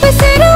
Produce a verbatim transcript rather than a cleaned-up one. never settle.